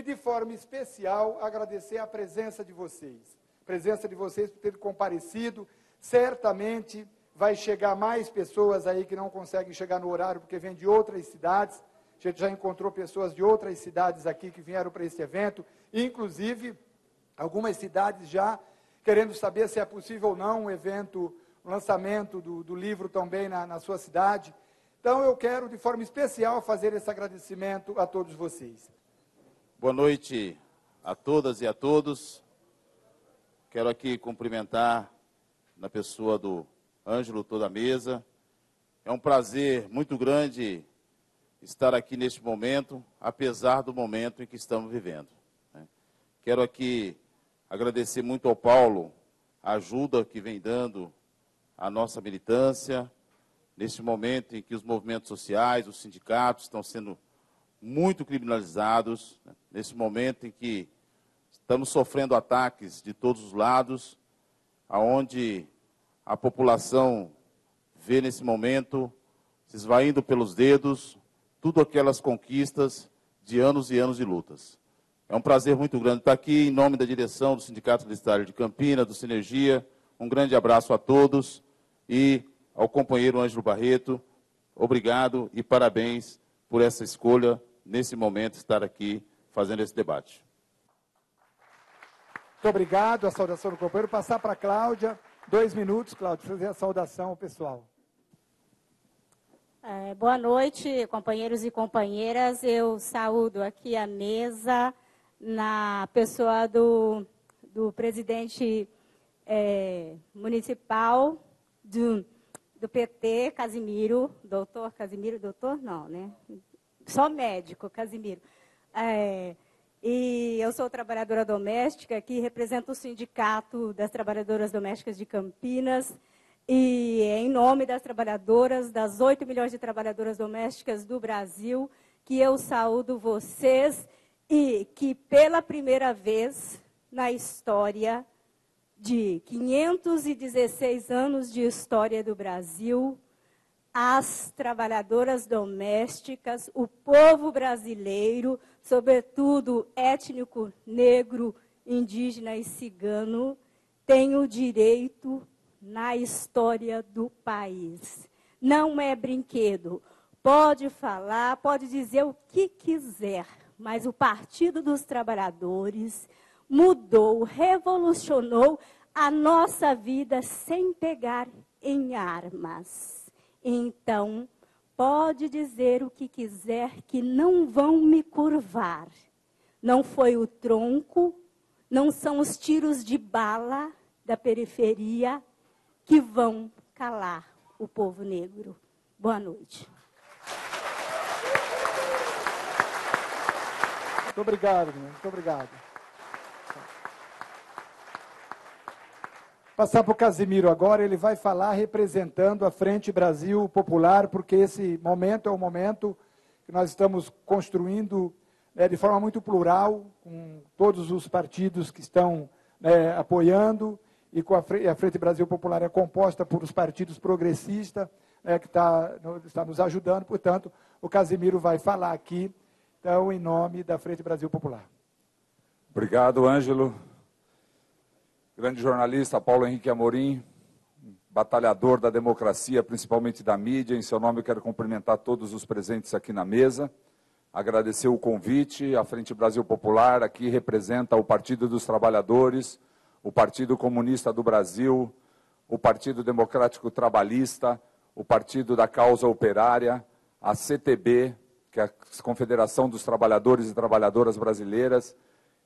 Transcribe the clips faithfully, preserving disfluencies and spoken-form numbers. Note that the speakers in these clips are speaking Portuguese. e, de forma especial, agradecer a presença de vocês. Presença de vocês por terem comparecido. Certamente vai chegar mais pessoas aí que não conseguem chegar no horário porque vêm de outras cidades. A gente já encontrou pessoas de outras cidades aqui que vieram para esse evento, inclusive algumas cidades já querendo saber se é possível ou não um evento, um lançamento do, do livro também na, na sua cidade. Então, eu quero, de forma especial, fazer esse agradecimento a todos vocês. Boa noite a todas e a todos. Quero aqui cumprimentar, na pessoa do Ângelo, toda a mesa. É um prazer muito grande estar aqui neste momento, apesar do momento em que estamos vivendo. Quero aqui agradecer muito ao Paulo a ajuda que vem dando à nossa militância, neste momento em que os movimentos sociais, os sindicatos estão sendo muito criminalizados, nesse momento em que estamos sofrendo ataques de todos os lados, aonde a população vê nesse momento se esvaindo pelos dedos, tudo aquelas conquistas de anos e anos de lutas. É um prazer muito grande estar aqui, em nome da direção do Sindicato Universitário de Campinas, do Sinergia, um grande abraço a todos e ao companheiro Ângelo Barreto, obrigado e parabéns por essa escolha, nesse momento, estar aqui fazendo esse debate. Muito obrigado, a saudação do companheiro. Passar para a Cláudia, dois minutos, Cláudia, fazer a saudação ao pessoal. É, boa noite, companheiros e companheiras. Eu saúdo aqui a mesa na pessoa do, do presidente é, municipal do, do P T, Casimiro, doutor Casimiro, doutor não, né? Só médico, Casimiro. É, e eu sou trabalhadora doméstica que representa o Sindicato das Trabalhadoras Domésticas de Campinas. E em nome das trabalhadoras, das oito milhões de trabalhadoras domésticas do Brasil, que eu saúdo vocês e que pela primeira vez na história de quinhentos e dezesseis anos de história do Brasil, as trabalhadoras domésticas, o povo brasileiro, sobretudo étnico negro, indígena e cigano, tem o direito na história do país. Não é brinquedo. Pode falar, pode dizer o que quiser, mas o Partido dos Trabalhadores mudou, revolucionou a nossa vida sem pegar em armas. Então, pode dizer o que quiser, que não vão me curvar. Não foi o tronco, não são os tiros de bala da periferia que vão calar o povo negro. Boa noite. Muito obrigado, muito obrigado. Passar para o Casimiro agora, ele vai falar representando a Frente Brasil Popular, porque esse momento é o momento que nós estamos construindo, né, de forma muito plural, com todos os partidos que estão, né, apoiando, e com a Frente, a Frente Brasil Popular é composta por os partidos progressistas, né, que tá, está nos ajudando. Portanto, o Casimiro vai falar aqui, então, em nome da Frente Brasil Popular. Obrigado, Ângelo. Grande jornalista Paulo Henrique Amorim, batalhador da democracia, principalmente da mídia. Em seu nome, eu quero cumprimentar todos os presentes aqui na mesa. Agradecer o convite. A Frente Brasil Popular aqui representa o Partido dos Trabalhadores, o Partido Comunista do Brasil, o Partido Democrático Trabalhista, o Partido da Causa Operária, a C T B, que é a Confederação dos Trabalhadores e Trabalhadoras Brasileiras,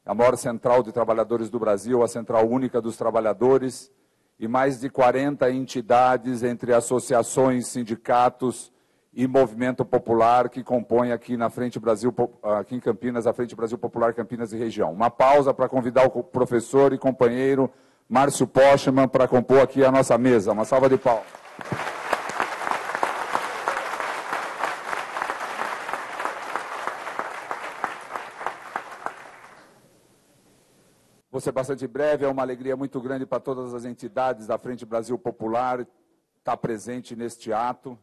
a maior central de trabalhadores do Brasil, a Central Única dos Trabalhadores, e mais de quarenta entidades entre associações, sindicatos e movimento popular que compõem aqui na Frente Brasil, aqui em Campinas, a Frente Brasil Popular Campinas e região. Uma pausa para convidar o professor e companheiro Márcio Pochmann para compor aqui a nossa mesa. Uma salva de palmas. Vou ser bastante breve, é uma alegria muito grande para todas as entidades da Frente Brasil Popular estar presente neste ato.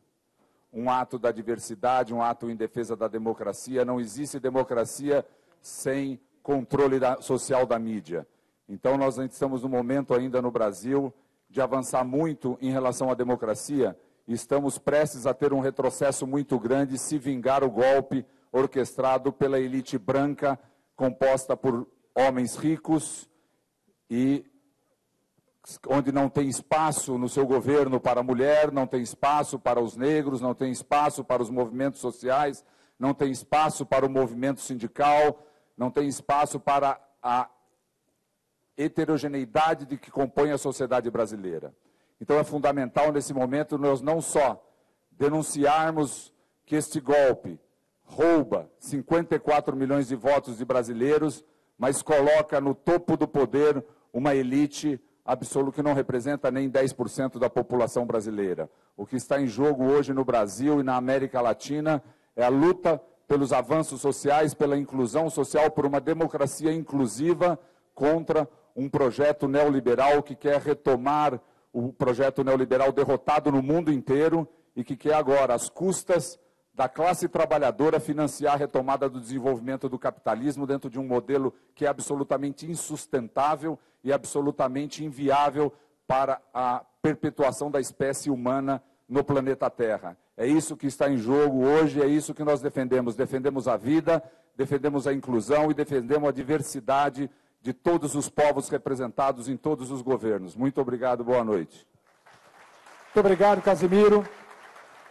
Um ato da diversidade, um ato em defesa da democracia. Não existe democracia sem controle da, social da mídia. Então, nós estamos num momento ainda no Brasil de avançar muito em relação à democracia e estamos prestes a ter um retrocesso muito grande se vingar o golpe orquestrado pela elite branca, composta por homens ricos e onde não tem espaço no seu governo para a mulher, não tem espaço para os negros, não tem espaço para os movimentos sociais, não tem espaço para o movimento sindical, não tem espaço para a heterogeneidade de que compõe a sociedade brasileira. Então é fundamental nesse momento nós não só denunciarmos que este golpe rouba cinquenta e quatro milhões de votos de brasileiros, mas coloca no topo do poder uma elite absoluta que não representa nem dez por cento da população brasileira. O que está em jogo hoje no Brasil e na América Latina é a luta pelos avanços sociais, pela inclusão social, por uma democracia inclusiva contra um projeto neoliberal que quer retomar o projeto neoliberal derrotado no mundo inteiro e que quer agora, às custas da classe trabalhadora, financiar a retomada do desenvolvimento do capitalismo dentro de um modelo que é absolutamente insustentável e absolutamente inviável para a perpetuação da espécie humana no planeta Terra. É isso que está em jogo hoje, é isso que nós defendemos. Defendemos a vida, defendemos a inclusão e defendemos a diversidade de todos os povos representados em todos os governos. Muito obrigado, boa noite. Muito obrigado, Casimiro.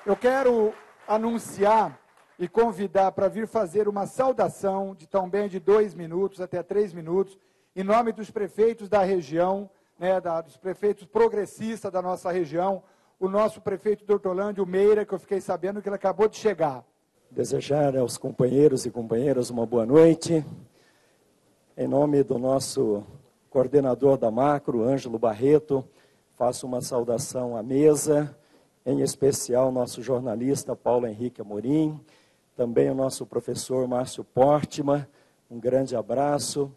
Eu quero anunciar e convidar para vir fazer uma saudação de também de dois minutos até três minutos, em nome dos prefeitos da região, né, da, dos prefeitos progressistas da nossa região, o nosso prefeito de Hortolândia, o Meira, que eu fiquei sabendo que ele acabou de chegar. Desejar aos companheiros e companheiras uma boa noite, em nome do nosso coordenador da Macro, Ângelo Barreto, faço uma saudação à mesa, em especial nosso jornalista Paulo Henrique Amorim, também o nosso professor Márcio Pochmann, um grande abraço.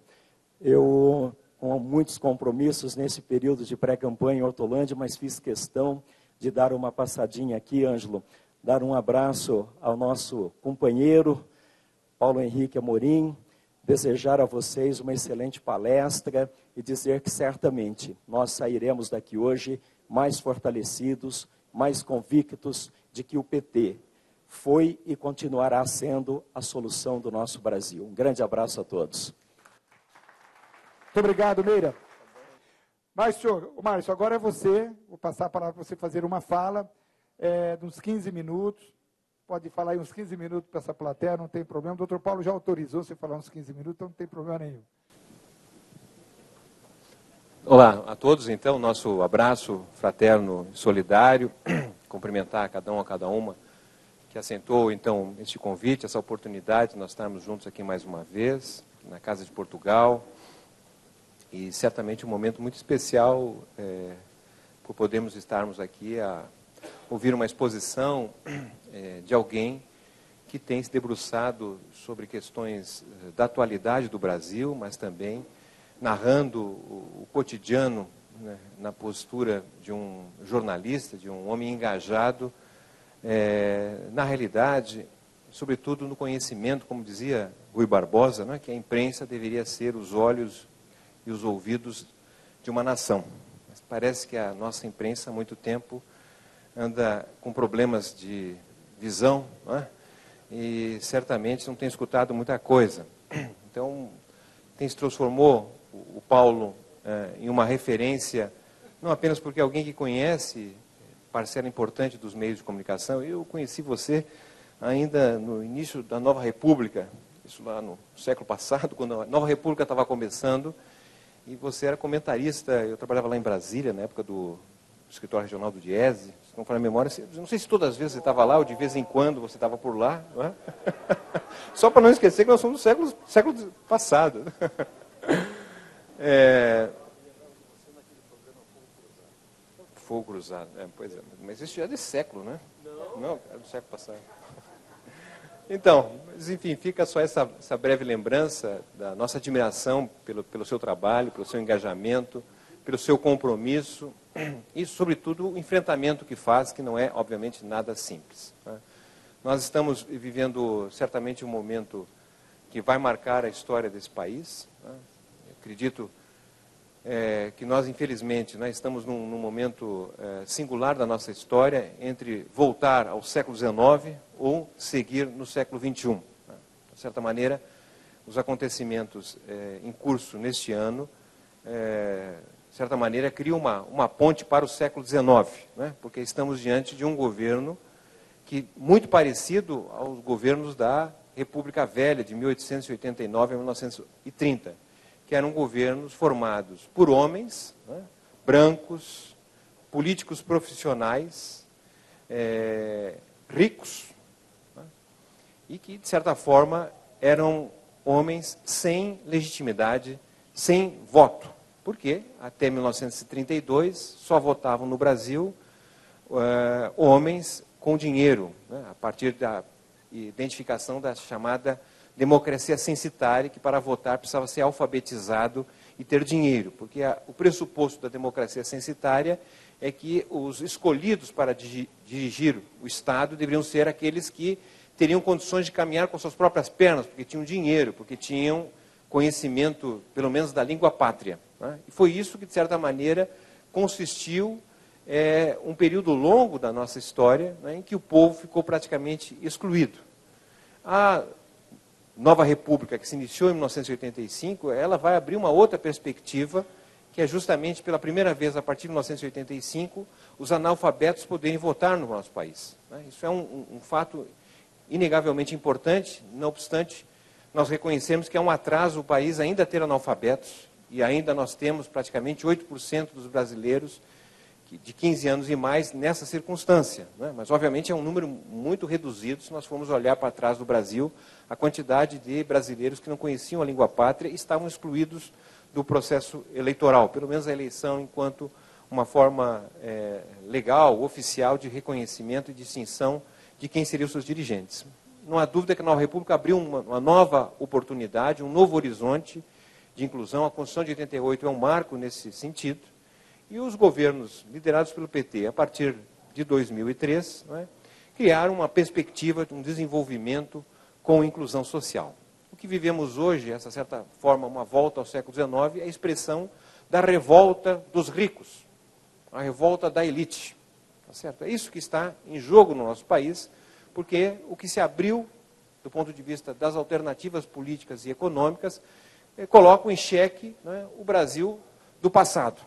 Eu, com muitos compromissos nesse período de pré-campanha em Hortolândia, mas fiz questão de dar uma passadinha aqui, Ângelo, dar um abraço ao nosso companheiro Paulo Henrique Amorim, desejar a vocês uma excelente palestra e dizer que certamente nós sairemos daqui hoje mais fortalecidos, mais convictos de que o P T foi e continuará sendo a solução do nosso Brasil. Um grande abraço a todos. Muito obrigado, Meira. Mas, senhor, Márcio, agora é você, vou passar a palavra para você fazer uma fala, é, de uns quinze minutos, pode falar aí uns quinze minutos para essa plateia, não tem problema, o doutor Paulo já autorizou você falar uns quinze minutos, então não tem problema nenhum. Olá a todos, então, nosso abraço fraterno e solidário, cumprimentar a cada um, a cada uma, que assentou, então, este convite, essa oportunidade de nós estarmos juntos aqui mais uma vez, na Casa de Portugal, e certamente um momento muito especial, é, por podermos estarmos aqui a ouvir uma exposição é, de alguém que tem se debruçado sobre questões da atualidade do Brasil, mas também narrando o cotidiano, né, na postura de um jornalista, de um homem engajado, é, na realidade, sobretudo no conhecimento, como dizia Rui Barbosa, né, que a imprensa deveria ser os olhos e os ouvidos de uma nação. Mas parece que a nossa imprensa, há muito tempo, anda com problemas de visão, né, e certamente não tem escutado muita coisa. Então, tem se transformou o Paulo eh, em uma referência, não apenas porque alguém que conhece parcela importante dos meios de comunicação. Eu conheci você ainda no início da Nova República, isso lá no século passado, quando a Nova República estava começando, e você era comentarista, eu trabalhava lá em Brasília, na época do escritório regional do Diese, se não for a memória, não sei se todas as vezes você estava lá, ou de vez em quando você estava por lá, não é? Só para não esquecer que nós somos do século, século passado. É... Fogo cruzado, é, pois é, mas isso já é desse século, né? Não, não é do século passado. Então, mas enfim, fica só essa, essa breve lembrança da nossa admiração pelo, pelo seu trabalho, pelo seu engajamento, pelo seu compromisso e, sobretudo, o enfrentamento que faz, que não é, obviamente, nada simples, né? Nós estamos vivendo, certamente, um momento que vai marcar a história desse país. Né? Acredito é, que nós, infelizmente, né, estamos num, num momento é, singular da nossa história, entre voltar ao século dezenove ou seguir no século vinte e um. Né? De certa maneira, os acontecimentos é, em curso neste ano, é, de certa maneira, criam uma, uma ponte para o século dezenove, né? Porque estamos diante de um governo que, muito parecido aos governos da República Velha, de mil oitocentos e oitenta e nove a mil novecentos e trinta, que eram governos formados por homens, né, brancos, políticos profissionais, é, ricos, né, e que, de certa forma, eram homens sem legitimidade, sem voto, porque até mil novecentos e trinta e dois só votavam no Brasil uh, homens com dinheiro, né, a partir da identificação da chamada democracia censitária, que para votar precisava ser alfabetizado e ter dinheiro, porque a, o pressuposto da democracia censitária é que os escolhidos para digi, dirigir o Estado deveriam ser aqueles que teriam condições de caminhar com suas próprias pernas, porque tinham dinheiro, porque tinham conhecimento, pelo menos, da língua pátria. Né? E foi isso que, de certa maneira, consistiu é, um período longo da nossa história, né, em que o povo ficou praticamente excluído. A nova república, que se iniciou em mil novecentos e oitenta e cinco, ela vai abrir uma outra perspectiva, que é justamente, pela primeira vez, a partir de mil novecentos e oitenta e cinco, os analfabetos poderem votar no nosso país. Né? Isso é um, um, um fato inegavelmente importante, não obstante, nós reconhecemos que é um atraso o país ainda ter analfabetos, e ainda nós temos praticamente oito por cento dos brasileiros de quinze anos e mais nessa circunstância. Né? Mas, obviamente, é um número muito reduzido se nós formos olhar para trás do Brasil, a quantidade de brasileiros que não conheciam a língua pátria e estavam excluídos do processo eleitoral, pelo menos a eleição enquanto uma forma é, legal, oficial, de reconhecimento e distinção de quem seriam seus dirigentes. Não há dúvida que a nova república abriu uma, uma nova oportunidade, um novo horizonte de inclusão. A Constituição de oitenta e oito é um marco nesse sentido. E os governos liderados pelo P T, a partir de dois mil e três, né, criaram uma perspectiva de um desenvolvimento com inclusão social. O que vivemos hoje, essa certa forma, uma volta ao século dezenove, é a expressão da revolta dos ricos, a revolta da elite. Tá certo? É isso que está em jogo no nosso país, porque o que se abriu, do ponto de vista das alternativas políticas e econômicas, eh, coloca em xeque, né, o Brasil do passado.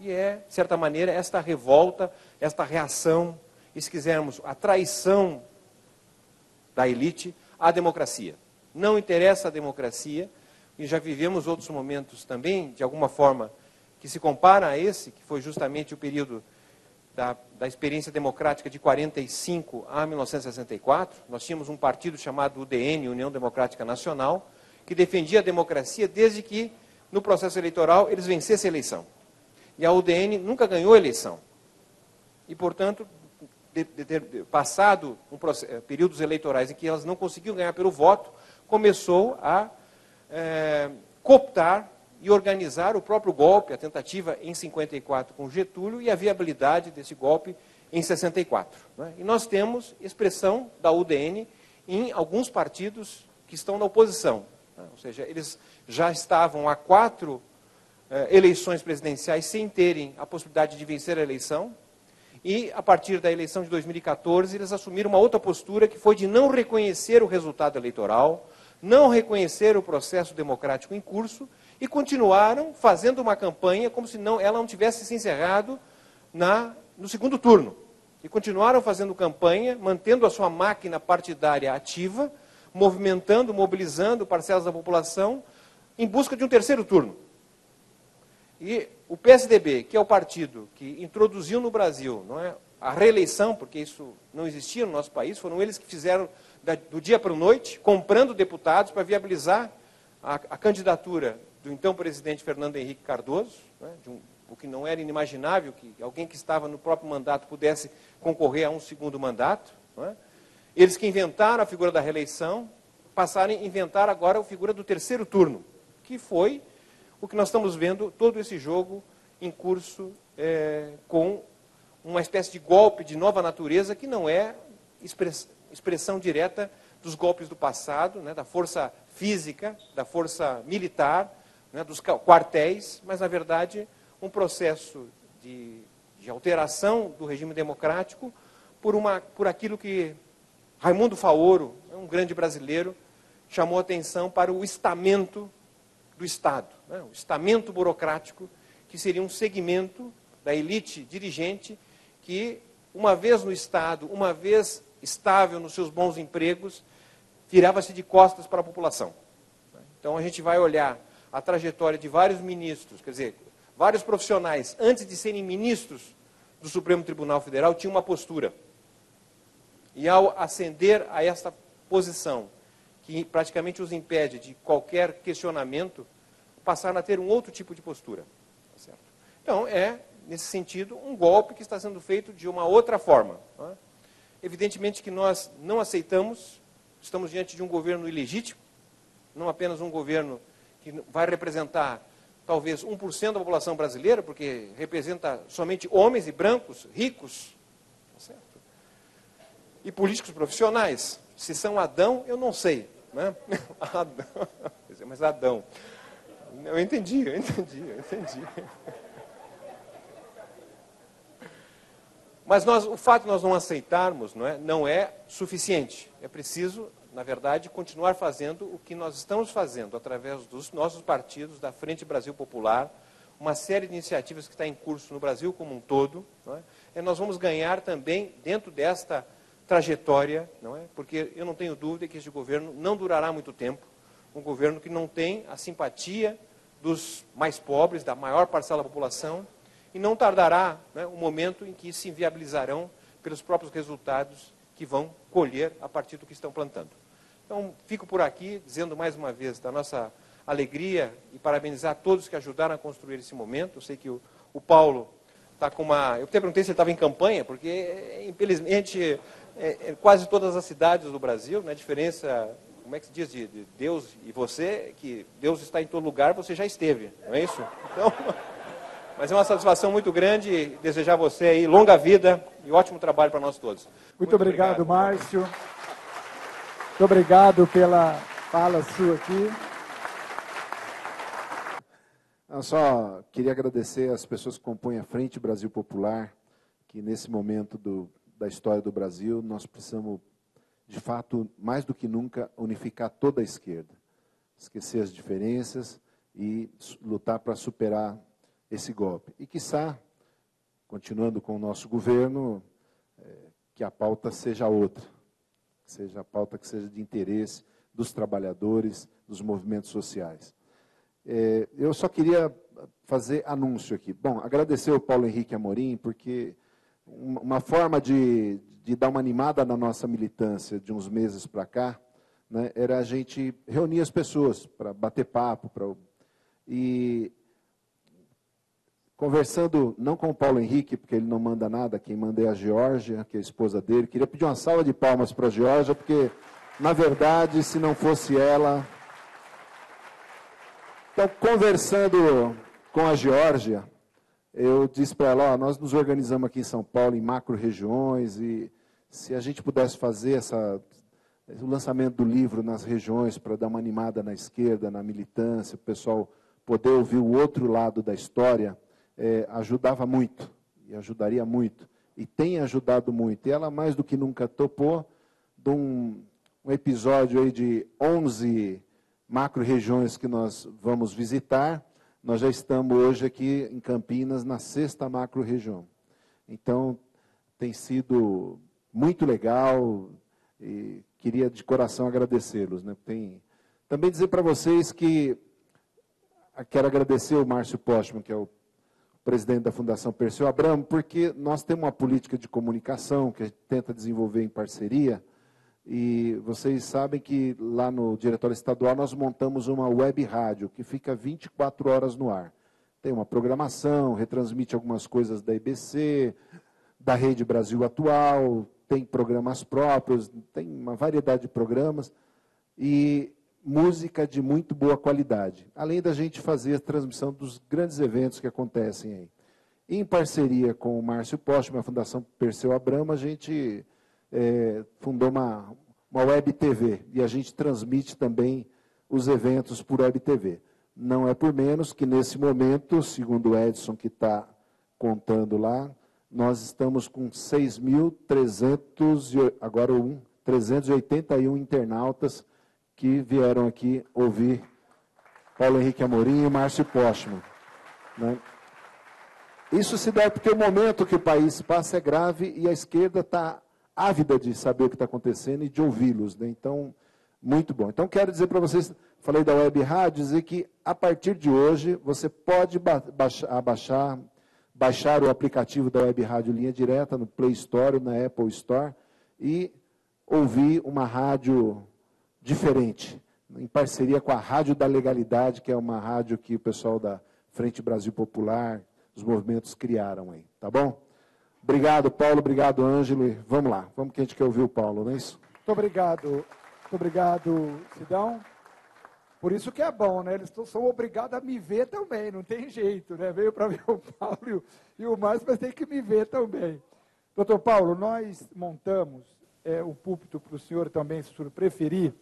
E é, de certa maneira, esta revolta, esta reação, e se quisermos, a traição da elite à democracia. Não interessa a democracia, e já vivemos outros momentos também, de alguma forma, que se compara a esse, que foi justamente o período Da, da experiência democrática de quarenta e cinco a mil novecentos e sessenta e quatro, nós tínhamos um partido chamado U D N, União Democrática Nacional, que defendia a democracia desde que, no processo eleitoral, eles vencessem a eleição. E a U D N nunca ganhou a eleição. E, portanto, de, de, de, passado um processo, períodos eleitorais em que elas não conseguiam ganhar pelo voto, começou a é, cooptar e organizar o próprio golpe, a tentativa em cinquenta e quatro com Getúlio e a viabilidade desse golpe em sessenta e quatro. Né? E nós temos expressão da U D N em alguns partidos que estão na oposição. Né? Ou seja, eles já estavam há quatro eh, eleições presidenciais sem terem a possibilidade de vencer a eleição e, a partir da eleição de dois mil e quatorze, eles assumiram uma outra postura que foi de não reconhecer o resultado eleitoral, não reconhecer o processo democrático em curso, e continuaram fazendo uma campanha como se não, ela não tivesse se encerrado na, no segundo turno. E continuaram fazendo campanha, mantendo a sua máquina partidária ativa, movimentando, mobilizando parcelas da população em busca de um terceiro turno. E o P S D B, que é o partido que introduziu no Brasil, não é, a reeleição, porque isso não existia no nosso país, foram eles que fizeram da, do dia para a noite, comprando deputados para viabilizar a, a candidatura do então presidente Fernando Henrique Cardozo, né, de um, o que não era inimaginável que alguém que estava no próprio mandato pudesse concorrer a um segundo mandato. Né. Eles que inventaram a figura da reeleição, passaram a inventar agora a figura do terceiro turno, que foi o que nós estamos vendo, todo esse jogo em curso é, com uma espécie de golpe de nova natureza que não é express, expressão direta dos golpes do passado, né, da força física, da força militar, né, dos quartéis, mas, na verdade, um processo de, de alteração do regime democrático por, uma, por aquilo que Raimundo Faoro, um grande brasileiro, chamou atenção para o estamento do Estado, né, o estamento burocrático, que seria um segmento da elite dirigente que, uma vez no Estado, uma vez estável nos seus bons empregos, virava-se de costas para a população. Então a gente vai olhar a trajetória de vários ministros, quer dizer, vários profissionais, antes de serem ministros do Supremo Tribunal Federal, tinham uma postura. E ao ascender a esta posição, que praticamente os impede de qualquer questionamento, passaram a ter um outro tipo de postura. Certo? Então é, nesse sentido, um golpe que está sendo feito de uma outra forma. Não é? Evidentemente que nós não aceitamos, estamos diante de um governo ilegítimo, não apenas um governo que vai representar talvez um por cento da população brasileira, porque representa somente homens e brancos, ricos, certo? E políticos profissionais. Se são Adão, eu não sei. Né? Adão, mas Adão. Eu entendi, eu entendi, eu entendi. Mas nós, o fato de nós não aceitarmos não é, não é suficiente. É preciso, na verdade, continuar fazendo o que nós estamos fazendo, através dos nossos partidos, da Frente Brasil Popular, uma série de iniciativas que está em curso no Brasil como um todo. Não é? E nós vamos ganhar também dentro desta trajetória, não é? Porque eu não tenho dúvida que este governo não durará muito tempo, um governo que não tem a simpatia dos mais pobres, da maior parcela da população, e não tardará, né, o momento em que se inviabilizarão pelos próprios resultados que vão colher a partir do que estão plantando. Então, fico por aqui, dizendo mais uma vez da nossa alegria e parabenizar a todos que ajudaram a construir esse momento. Eu sei que o, o Paulo está com uma... Eu até perguntei se ele estava em campanha, porque, infelizmente, é, é, quase todas as cidades do Brasil, né, a diferença, como é que se diz, de, de Deus e você, que Deus está em todo lugar, você já esteve, não é isso? Então... Mas é uma satisfação muito grande desejar a você aí longa vida e ótimo trabalho para nós todos. Muito, muito obrigado, obrigado, Márcio. Muito obrigado pela fala sua aqui. Eu só queria agradecer às pessoas que compõem a Frente Brasil Popular, que nesse momento do, da história do Brasil, nós precisamos, de fato, mais do que nunca, unificar toda a esquerda. Esquecer as diferenças e lutar para superar esse golpe. E, quiçá, continuando com o nosso governo, é, que a pauta seja outra, que seja a pauta que seja de interesse dos trabalhadores, dos movimentos sociais. É, eu só queria fazer anúncio aqui. Bom, agradecer ao Paulo Henrique Amorim, porque uma, uma forma de, de dar uma animada na nossa militância de uns meses para cá, né, era a gente reunir as pessoas para bater papo, para... E... Conversando, não com o Paulo Henrique, porque ele não manda nada, quem manda é a Geórgia, que é a esposa dele. Queria pedir uma salva de palmas para a Geórgia, porque, na verdade, se não fosse ela... Então, conversando com a Geórgia, eu disse para ela, ó, nós nos organizamos aqui em São Paulo, em macro-regiões, e se a gente pudesse fazer essa, o lançamento do livro nas regiões, para dar uma animada na esquerda, na militância, o pessoal poder ouvir o outro lado da história... É, ajudava muito, e ajudaria muito, e tem ajudado muito. E ela, mais do que nunca, topou de um, um episódio aí de onze macro-regiões que nós vamos visitar. Nós já estamos hoje aqui em Campinas, na sexta macro-região. Então, tem sido muito legal, e queria de coração agradecê-los, né? Tem... Também dizer para vocês que... Quero agradecer o Márcio Pochmann, que é o presidente da Fundação Perseu Abramo, porque nós temos uma política de comunicação que a gente tenta desenvolver em parceria, e vocês sabem que lá no Diretório Estadual nós montamos uma web rádio que fica vinte e quatro horas no ar. Tem uma programação, retransmite algumas coisas da E B C, da Rede Brasil Atual, tem programas próprios, tem uma variedade de programas, e... música de muito boa qualidade, além da gente fazer a transmissão dos grandes eventos que acontecem aí. Em parceria com o Márcio Pochmann, a Fundação Perseu Abramo, a gente é, fundou uma, uma web T V, e a gente transmite também os eventos por web T V. Não é por menos que, nesse momento, segundo o Edson, que está contando lá, nós estamos com seis mil trezentos e oitenta e um internautas que vieram aqui ouvir Paulo Henrique Amorim e Márcio Pochmann, né? Isso se dá porque o momento que o país passa é grave e a esquerda está ávida de saber o que está acontecendo e de ouvi-los, né? Então, muito bom. Então, quero dizer para vocês, falei da Web Rádio, dizer que, a partir de hoje, você pode ba baixar, baixar, baixar o aplicativo da Web Rádio Linha Direta no Play Store, na Apple Store, e ouvir uma rádio diferente, em parceria com a Rádio da Legalidade, que é uma rádio que o pessoal da Frente Brasil Popular, os movimentos criaram aí, tá bom? Obrigado, Paulo, obrigado, Ângelo, e vamos lá, vamos que a gente quer ouvir o Paulo, não é isso? Muito obrigado, muito obrigado, Sidão. Por isso que é bom, né? Eles são obrigados a me ver também, não tem jeito, né? Veio para ver o Paulo e o Márcio, mas tem que me ver também. Doutor Paulo, nós montamos é, o púlpito para o senhor também, se o senhor preferir,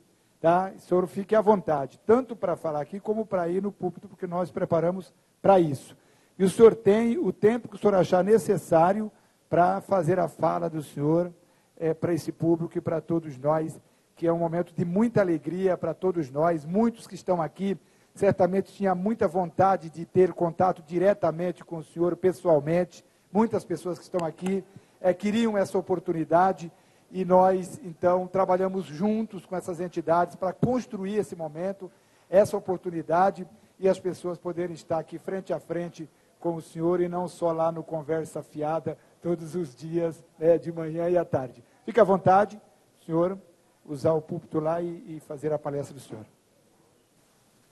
tá? O senhor fique à vontade, tanto para falar aqui como para ir no púlpito, porque nós preparamos para isso. E o senhor tem o tempo que o senhor achar necessário para fazer a fala do senhor é, para esse público e para todos nós, que é um momento de muita alegria para todos nós. Muitos que estão aqui, certamente tinha muita vontade de ter contato diretamente com o senhor, pessoalmente. Muitas pessoas que estão aqui é, queriam essa oportunidade e nós, então, trabalhamos juntos com essas entidades para construir esse momento, essa oportunidade e as pessoas poderem estar aqui frente a frente com o senhor e não só lá no Conversa Fiada, todos os dias, né, de manhã e à tarde. Fique à vontade, senhor, usar o púlpito lá e, e fazer a palestra do senhor.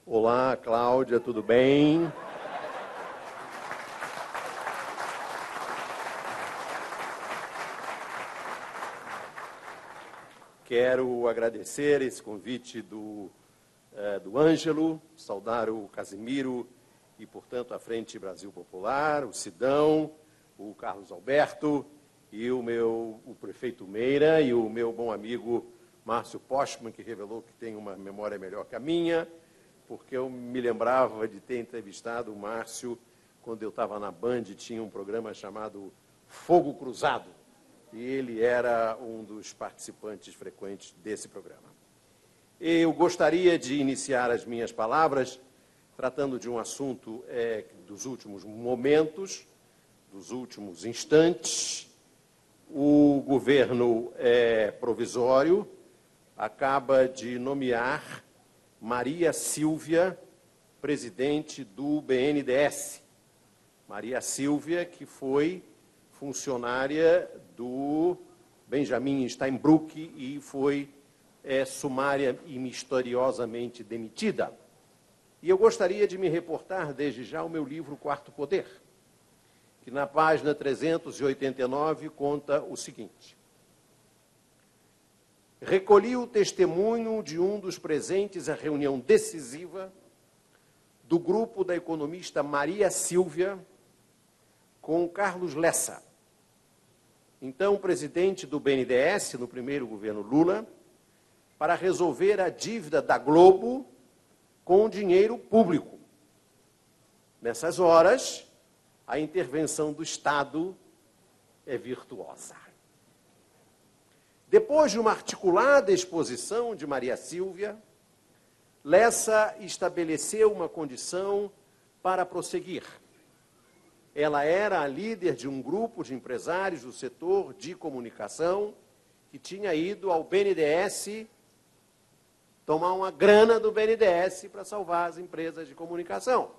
Olá, Cláudia, tudo bem? Quero agradecer esse convite do, eh, do Ângelo, saudar o Casimiro e, portanto, a Frente Brasil Popular, o Sidão, o Carlos Alberto e o meu o prefeito Meira e o meu bom amigo Márcio Pochmann, que revelou que tem uma memória melhor que a minha, porque eu me lembrava de ter entrevistado o Márcio quando eu estava na Band, tinha um programa chamado Fogo Cruzado, e ele era um dos participantes frequentes desse programa. Eu gostaria de iniciar as minhas palavras tratando de um assunto é, dos últimos momentos, dos últimos instantes. O governo é, provisório acaba de nomear Maria Silvia presidente do B N D E S. Maria Silvia, que foi funcionária do Benjamin Steinbruch e foi é, sumária e misteriosamente demitida. E eu gostaria de me reportar desde já ao meu livro Quarto Poder, que na página trezentos e oitenta e nove conta o seguinte: recolhi o testemunho de um dos presentes à reunião decisiva do grupo da economista Maria Silvia com Carlos Lessa, então presidente do B N D E S no primeiro governo Lula, para resolver a dívida da Globo com dinheiro público. Nessas horas, a intervenção do Estado é virtuosa. Depois de uma articulada exposição de Maria Silvia, Lessa estabeleceu uma condição para prosseguir. Ela era a líder de um grupo de empresários do setor de comunicação que tinha ido ao B N D E S tomar uma grana do B N D E S para salvar as empresas de comunicação.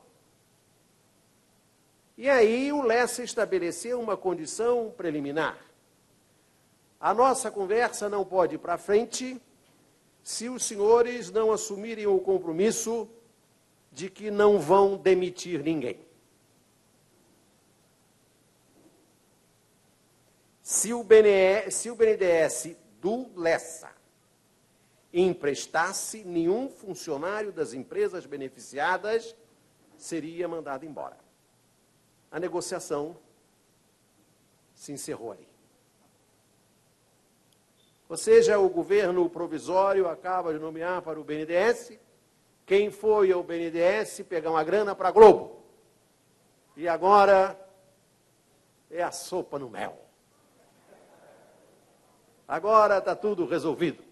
E aí o Lessa estabeleceu uma condição preliminar. A nossa conversa não pode ir para frente se os senhores não assumirem o compromisso de que não vão demitir ninguém. Se o B N D E S do Lessa emprestasse, nenhum funcionário das empresas beneficiadas seria mandado embora. A negociação se encerrou ali. Ou seja, o governo provisório acaba de nomear para o B N D E S quem foi ao B N D E S pegar uma grana para a Globo. E agora é a sopa no mel. Agora está tudo resolvido.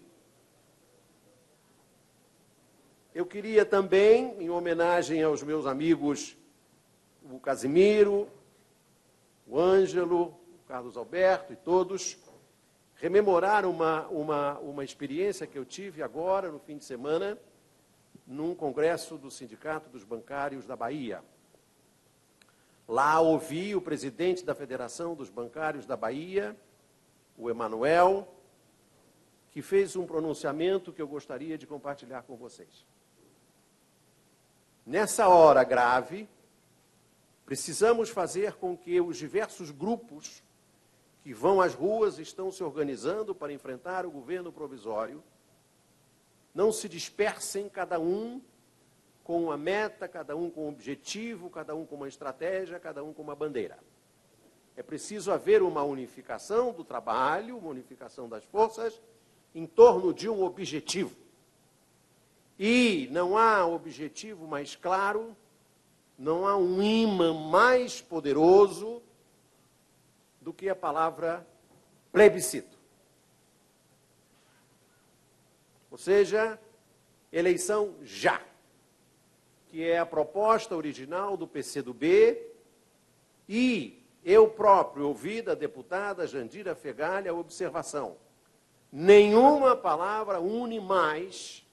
Eu queria também, em homenagem aos meus amigos, o Casimiro, o Ângelo, o Carlos Alberto e todos, rememorar uma, uma, uma experiência que eu tive agora, no fim de semana, num congresso do Sindicato dos Bancários da Bahia. Lá ouvi o presidente da Federação dos Bancários da Bahia, o Emanuel, que fez um pronunciamento que eu gostaria de compartilhar com vocês. Nessa hora grave, precisamos fazer com que os diversos grupos que vão às ruas e estão se organizando para enfrentar o governo provisório não se dispersem, cada um com uma meta, cada um com um objetivo, cada um com uma estratégia, cada um com uma bandeira. É preciso haver uma unificação do trabalho, uma unificação das forças, em torno de um objetivo. E não há objetivo mais claro, não há um imã mais poderoso do que a palavra plebiscito. Ou seja, eleição já, que é a proposta original do P C do B, e eu próprio ouvi da deputada Jandira Fegalha a observação: nenhuma palavra une mais,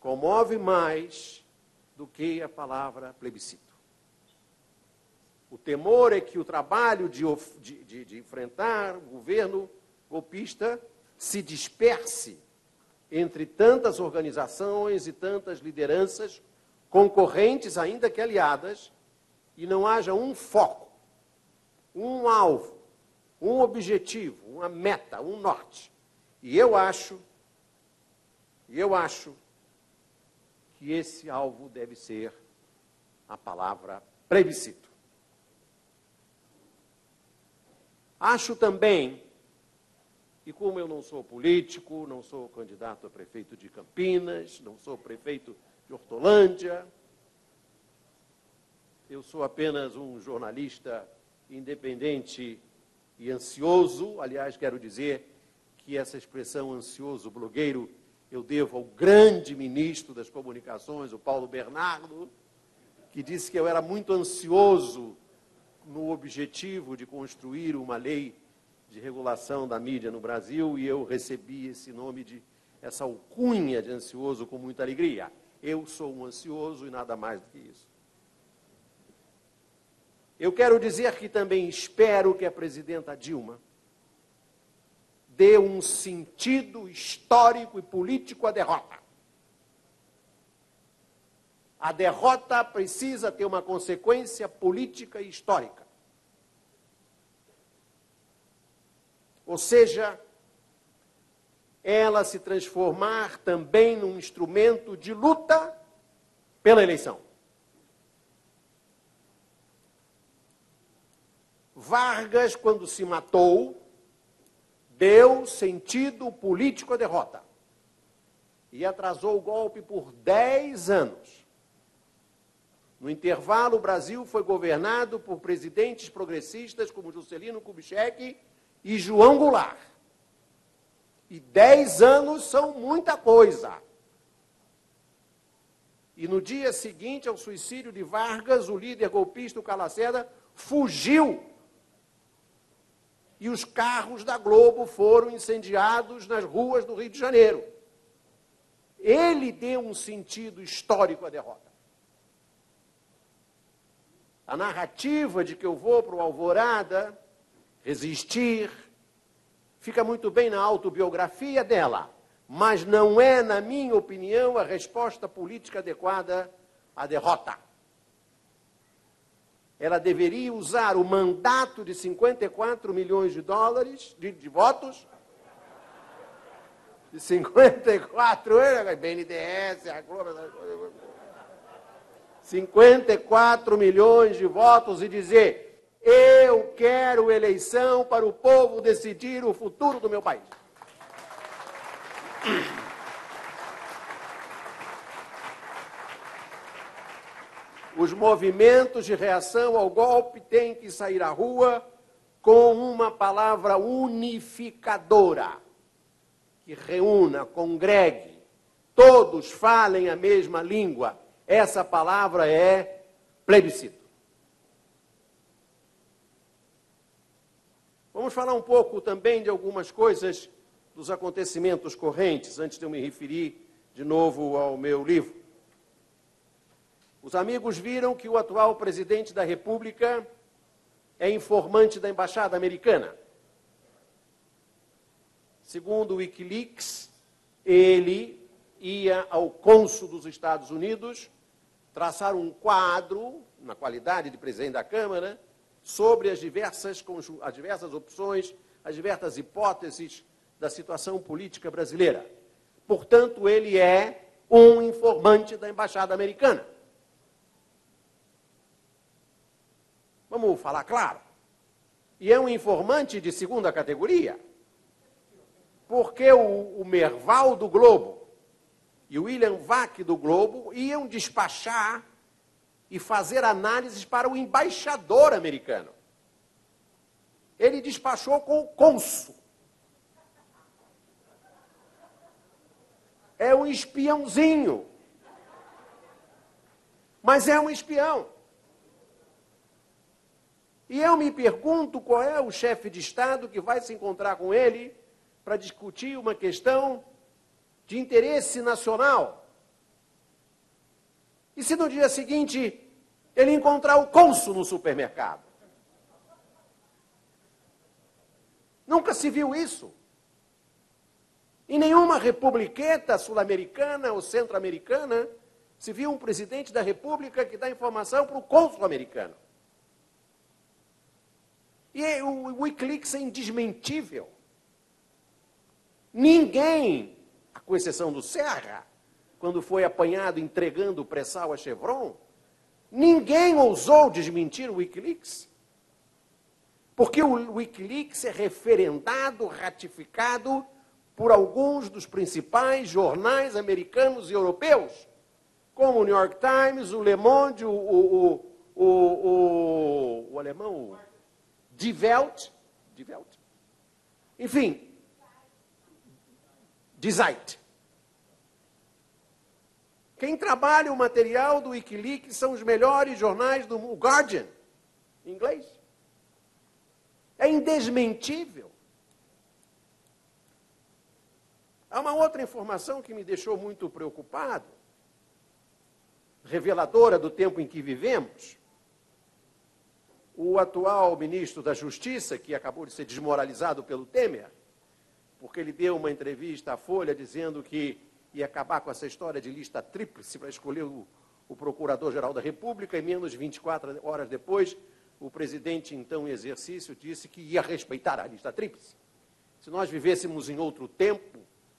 comove mais, do que a palavra plebiscito. O temor é que o trabalho de, de, de, de enfrentar o governo golpista se disperse entre tantas organizações e tantas lideranças concorrentes, ainda que aliadas, e não haja um foco, um alvo, um objetivo, uma meta, um norte. E eu acho, e eu acho que esse alvo deve ser a palavra plebiscito. Acho também, e como eu não sou político, não sou candidato a prefeito de Campinas, não sou prefeito de Hortolândia, eu sou apenas um jornalista independente e ansioso, aliás, quero dizer que essa expressão ansioso blogueiro eu devo ao grande ministro das comunicações, o Paulo Bernardo, que disse que eu era muito ansioso no objetivo de construir uma lei de regulação da mídia no Brasil, e eu recebi esse nome, de essa alcunha de ansioso, com muita alegria. Eu sou um ansioso e nada mais do que isso. Eu quero dizer que também espero que a presidenta Dilma dê um sentido histórico e político à derrota. A derrota precisa ter uma consequência política e histórica. Ou seja, ela se transformar também num instrumento de luta pela eleição. Vargas, quando se matou, deu sentido político à derrota e atrasou o golpe por dez anos. No intervalo, o Brasil foi governado por presidentes progressistas como Juscelino Kubitschek e João Goulart. E dez anos são muita coisa. E no dia seguinte ao suicídio de Vargas, o líder golpista, o Calaceda, fugiu. E os carros da Globo foram incendiados nas ruas do Rio de Janeiro. Ele deu um sentido histórico à derrota. A narrativa de que eu vou para o Alvorada resistir fica muito bem na autobiografia dela, mas não é, na minha opinião, a resposta política adequada à derrota. Ela deveria usar o mandato de cinquenta e quatro milhões de dólares, de, de votos, de cinquenta e quatro, B N D E S, a Globo, cinquenta e quatro milhões de votos e dizer: eu quero eleição para o povo decidir o futuro do meu país. Os movimentos de reação ao golpe têm que sair à rua com uma palavra unificadora, que reúna, congregue, todos falem a mesma língua. Essa palavra é plebiscito. Vamos falar um pouco também de algumas coisas dos acontecimentos correntes, antes de eu me referir de novo ao meu livro. Os amigos viram que o atual presidente da República é informante da Embaixada Americana. Segundo o Wikileaks, ele ia ao cônsul dos Estados Unidos traçar um quadro, na qualidade de presidente da Câmara, sobre as diversas, as diversas opções, as diversas hipóteses da situação política brasileira. Portanto, ele é um informante da Embaixada Americana. Vamos falar claro. E é um informante de segunda categoria. Porque o, o Merval do Globo e o William Vac do Globo iam despachar e fazer análises para o embaixador americano. Ele despachou com o cônsul. É um espiãozinho. Mas é um espião. E eu me pergunto qual é o chefe de Estado que vai se encontrar com ele para discutir uma questão de interesse nacional. E se no dia seguinte ele encontrar o cônsul no supermercado? Nunca se viu isso. Em nenhuma republiqueta sul-americana ou centro-americana se viu um presidente da República que dá informação para o cônsul americano. E o Wikileaks é indesmentível. Ninguém, com exceção do Serra, quando foi apanhado entregando o pré-sal a Chevron, ninguém ousou desmentir o Wikileaks. Porque o Wikileaks é referendado, ratificado por alguns dos principais jornais americanos e europeus, como o New York Times, o Le Monde, o, o, o, o, o, o alemão... Die Welt, Die Welt, enfim, Die Zeit. Quem trabalha o material do Wikileaks são os melhores jornais do mundo, Guardian, em inglês. É indesmentível. Há uma outra informação que me deixou muito preocupado, reveladora do tempo em que vivemos. O atual ministro da Justiça, que acabou de ser desmoralizado pelo Temer, porque ele deu uma entrevista à Folha dizendo que ia acabar com essa história de lista tríplice para escolher o, o Procurador-Geral da República, e menos de vinte e quatro horas depois, o presidente, então em exercício, disse que ia respeitar a lista tríplice. Se nós vivêssemos em outro tempo,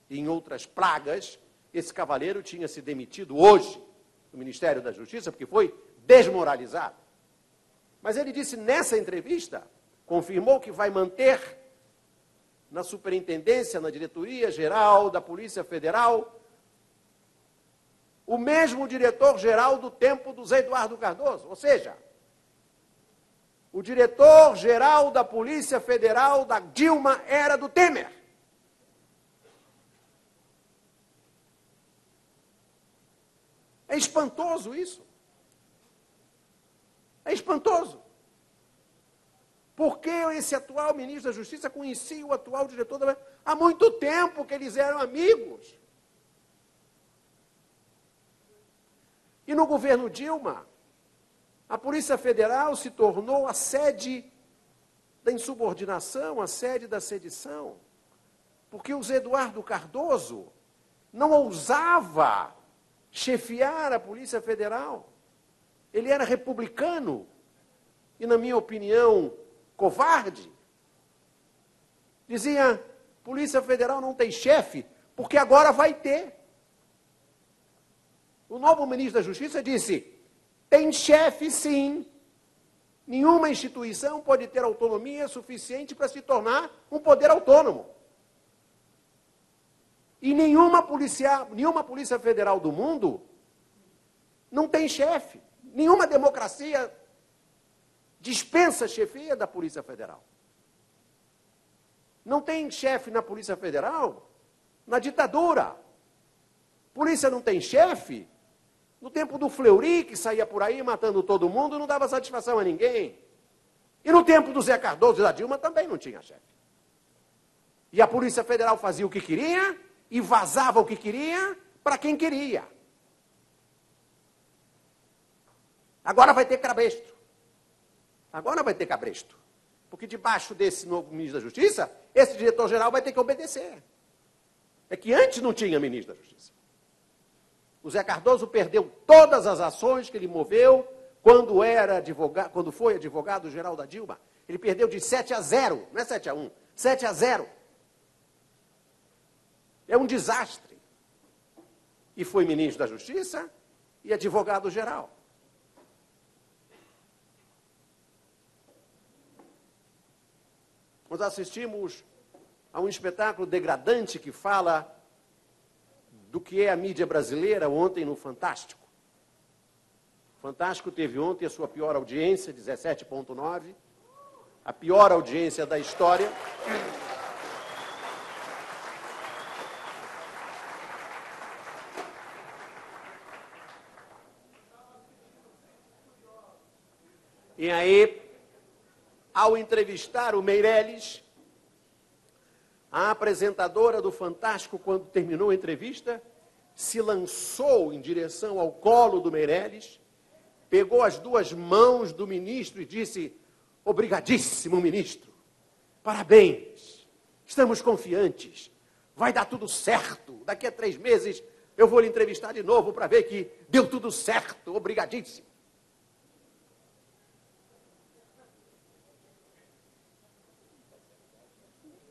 em outras pragas, esse cavaleiro tinha se demitido hoje do Ministério da Justiça, porque foi desmoralizado. Mas ele disse nessa entrevista, confirmou que vai manter na superintendência, na diretoria geral da Polícia Federal, o mesmo diretor-geral do tempo do Zé Eduardo Cardozo. Ou seja, o diretor-geral da Polícia Federal da Dilma era do Temer. É espantoso isso. É espantoso. Porque esse atual ministro da Justiça conhecia o atual diretor da... Há muito tempo que eles eram amigos. E no governo Dilma, a Polícia Federal se tornou a sede da insubordinação, a sede da sedição. Porque o Zé Eduardo Cardozo não ousava chefiar a Polícia Federal. Ele era republicano e, na minha opinião, covarde. Dizia, Polícia Federal não tem chefe, porque agora vai ter. O novo ministro da Justiça disse, tem chefe sim. Nenhuma instituição pode ter autonomia suficiente para se tornar um poder autônomo. E nenhuma polícia, nenhuma polícia federal do mundo não tem chefe. Nenhuma democracia dispensa a chefia da Polícia Federal. Não tem chefe na Polícia Federal na ditadura. Polícia não tem chefe no tempo do Fleury, que saía por aí matando todo mundo, não dava satisfação a ninguém. E no tempo do Zé Cardozo e da Dilma também não tinha chefe. E a Polícia Federal fazia o que queria e vazava o que queria para quem queria. Agora vai ter cabresto. Agora vai ter cabresto. Porque debaixo desse novo ministro da Justiça, esse diretor-geral vai ter que obedecer. É que antes não tinha ministro da Justiça. O Zé Cardozo perdeu todas as ações que ele moveu quando, era advogado, quando foi advogado-geral da Dilma. Ele perdeu de sete a zero, não é sete a um, sete a zero. É um desastre. E foi ministro da Justiça e advogado-geral. Nós assistimos a um espetáculo degradante que fala do que é a mídia brasileira ontem no Fantástico. O Fantástico teve ontem a sua pior audiência, dezessete vírgula nove, a pior audiência da história. E aí, ao entrevistar o Meirelles, a apresentadora do Fantástico, quando terminou a entrevista, se lançou em direção ao colo do Meirelles, pegou as duas mãos do ministro e disse: obrigadíssimo, ministro, parabéns, estamos confiantes, vai dar tudo certo, daqui a três meses eu vou lhe entrevistar de novo para ver que deu tudo certo, obrigadíssimo.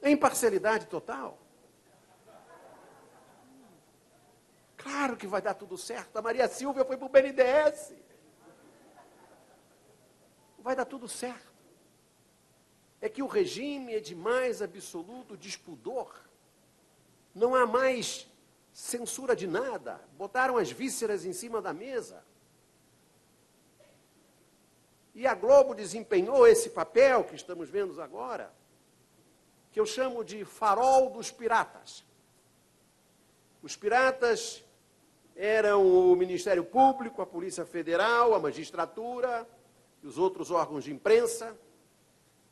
Imparcialidade total. Claro que vai dar tudo certo. A Maria Silvia foi para o B N D E S. Vai dar tudo certo. É que o regime é de mais absoluto despudor. Não há mais censura de nada. Botaram as vísceras em cima da mesa. E a Globo desempenhou esse papel que estamos vendo agora, que eu chamo de farol dos piratas. Os piratas eram o Ministério Público, a Polícia Federal, a magistratura e os outros órgãos de imprensa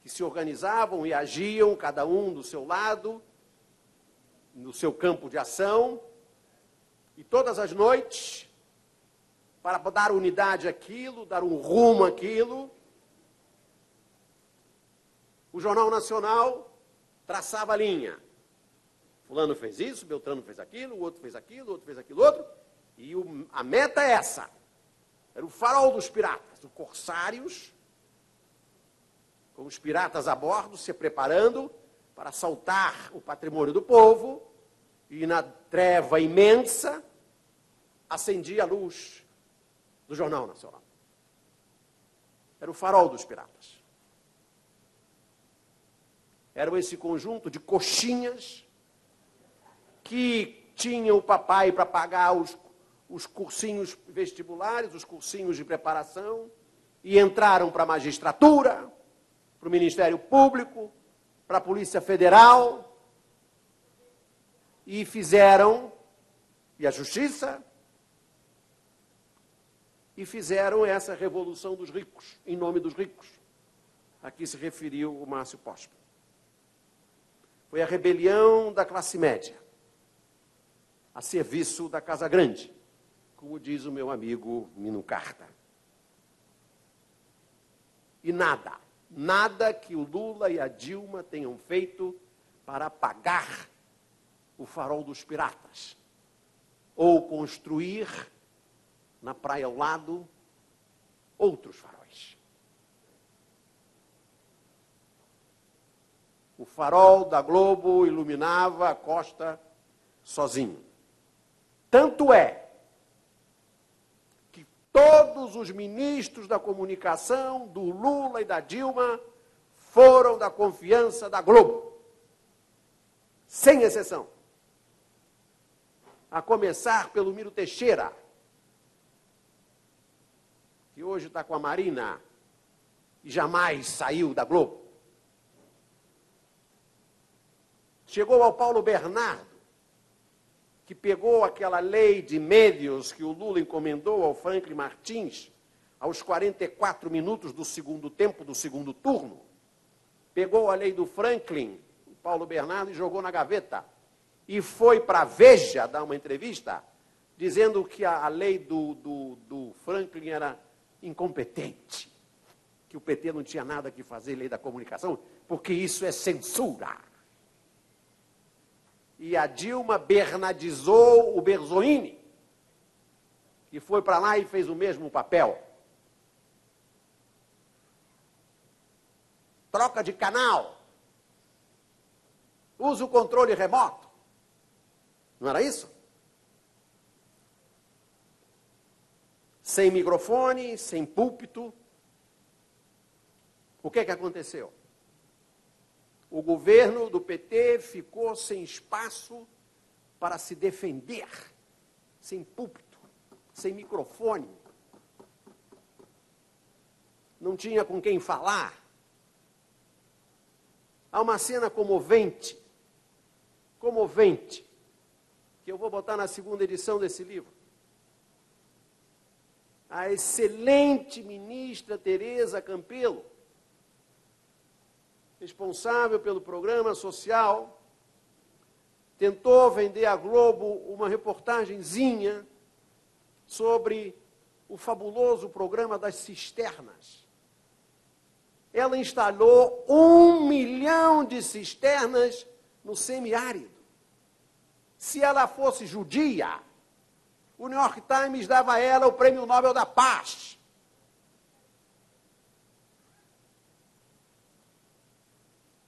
que se organizavam e agiam, cada um do seu lado, no seu campo de ação, e todas as noites, para dar unidade àquilo, dar um rumo àquilo, o Jornal Nacional traçava a linha. Fulano fez isso, Beltrano fez aquilo, o outro fez aquilo, o outro fez aquilo, outro. E o, a meta é essa. Era o farol dos piratas, os corsários, com os piratas a bordo, se preparando para assaltar o patrimônio do povo, e na treva imensa, acendia a luz do Jornal Nacional. Era o farol dos piratas. Era esse conjunto de coxinhas que tinham o papai para pagar os, os cursinhos vestibulares, os cursinhos de preparação, e entraram para a magistratura, para o Ministério Público, para a Polícia Federal, e fizeram, e a Justiça, e fizeram essa revolução dos ricos, em nome dos ricos, a que se referiu o Márcio Pochmann. Foi a rebelião da classe média, a serviço da Casa Grande, como diz o meu amigo Mino Carta. E nada, nada que o Lula e a Dilma tenham feito para apagar o farol dos piratas, ou construir na praia ao lado outros faróis. O farol da Globo iluminava a costa sozinho. Tanto é que todos os ministros da comunicação, do Lula e da Dilma, foram da confiança da Globo. Sem exceção. a começar pelo Miro Teixeira, que hoje está com a Marina e jamais saiu da Globo. Chegou ao Paulo Bernardo, que pegou aquela lei de médios que o Lula encomendou ao Franklin Martins, aos quarenta e quatro minutos do segundo tempo, do segundo turno, pegou a lei do Franklin, o Paulo Bernardo, e jogou na gaveta. E foi para a Veja dar uma entrevista, dizendo que a lei do, do, do Franklin era incompetente, que o P T não tinha nada que fazer, lei da comunicação, porque isso é censura. E a Dilma bernardizou o Berzoini, que foi para lá e fez o mesmo papel. Troca de canal. Usa o controle remoto. Não era isso? Sem microfone, sem púlpito. O que é que aconteceu? O governo do P T ficou sem espaço para se defender, sem púlpito, sem microfone. Não tinha com quem falar. Há uma cena comovente, comovente, que eu vou botar na segunda edição desse livro. A excelente ministra Tereza Campelo, responsável pelo programa social, tentou vender à Globo uma reportagenzinha sobre o fabuloso programa das cisternas. Ela instalou um milhão de cisternas no semiárido. Se ela fosse judia, o New York Times dava a ela o Prêmio Nobel da Paz.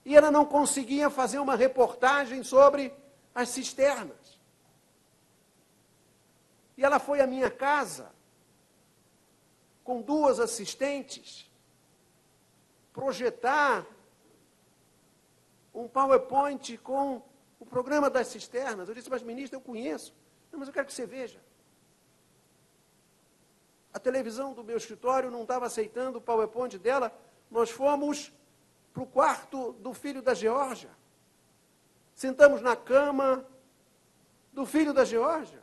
E ela não conseguia fazer uma reportagem sobre as cisternas. E ela foi à minha casa, com duas assistentes, projetar um PowerPoint com o programa das cisternas. Eu disse, mas ministra, eu conheço. Não, mas eu quero que você veja. A televisão do meu escritório não estava aceitando o PowerPoint dela. Nós fomos para o quarto do filho da Geórgia. Sentamos na cama do filho da Geórgia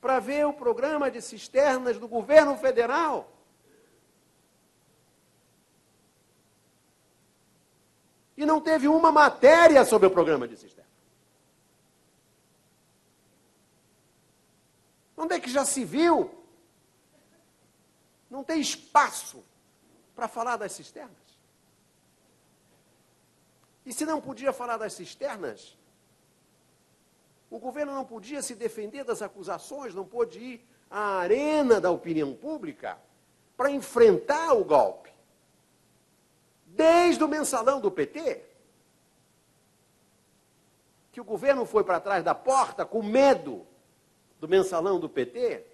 para ver o programa de cisternas do governo federal. E não teve uma matéria sobre o programa de cisternas. Onde é que já se viu? Não tem espaço para falar das cisternas. E se não podia falar das cisternas, o governo não podia se defender das acusações, não pôde ir à arena da opinião pública para enfrentar o golpe. Desde o mensalão do P T, que o governo foi para trás da porta com medo do mensalão do P T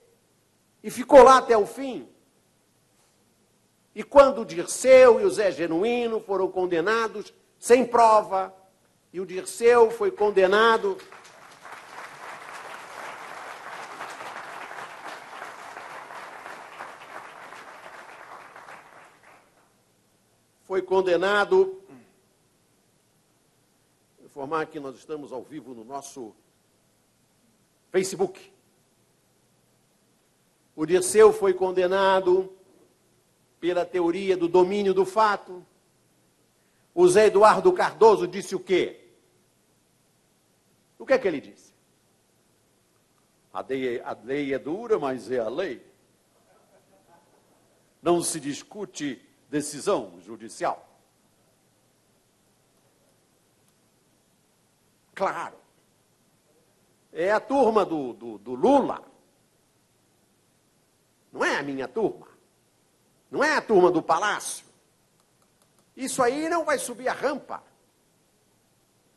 e ficou lá até o fim. E quando o Dirceu e o Zé Genuíno foram condenados sem prova, e o Dirceu foi condenado foi condenado. Vou informar que nós estamos ao vivo no nosso Facebook. O Dirceu foi condenado pela teoria do domínio do fato. O Zé Eduardo Cardozo disse o quê? O que é que ele disse? A lei, a lei é dura, mas é a lei. Não se discute decisão judicial. Claro. É a turma do, do, do Lula. Não é a minha turma. Não é a turma do Palácio. Isso aí não vai subir a rampa,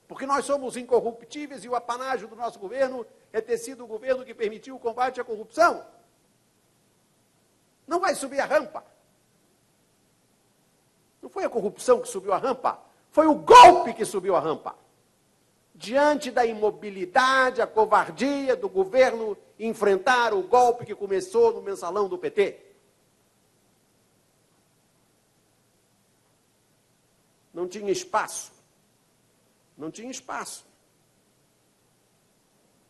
porque nós somos incorruptíveis e o apanágio do nosso governo é ter sido o governo que permitiu o combate à corrupção. Não vai subir a rampa. Não foi a corrupção que subiu a rampa, foi o golpe que subiu a rampa. diante da imobilidade, a covardia do governo enfrentar o golpe que começou no mensalão do P T. Não tinha espaço. Não tinha espaço.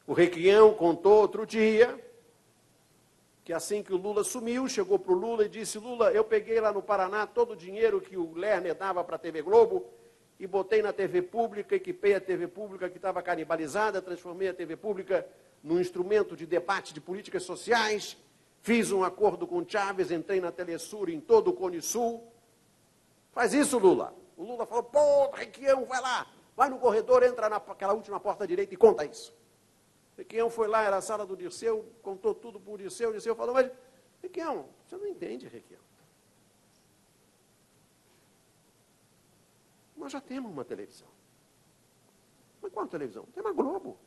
O Requião contou outro dia que assim que o Lula sumiu, chegou para o Lula e disse: Lula, eu peguei lá no Paraná todo o dinheiro que o Lerner dava para a T V Globo e botei na T V Pública, equipei a T V Pública que estava canibalizada, transformei a T V Pública num instrumento de debate de políticas sociais, fiz um acordo com o Chávez, entrei na Telesur em todo o Cone Sul. Faz isso, Lula. O Lula falou: pô, Requião, vai lá, vai no corredor, entra naquela última porta direita e conta isso. Requião foi lá, era a sala do Dirceu, contou tudo para o Dirceu, o Dirceu falou: mas, Requião, você não entende, Requião. Nós já temos uma televisão. Mas qual televisão? Tem uma Globo.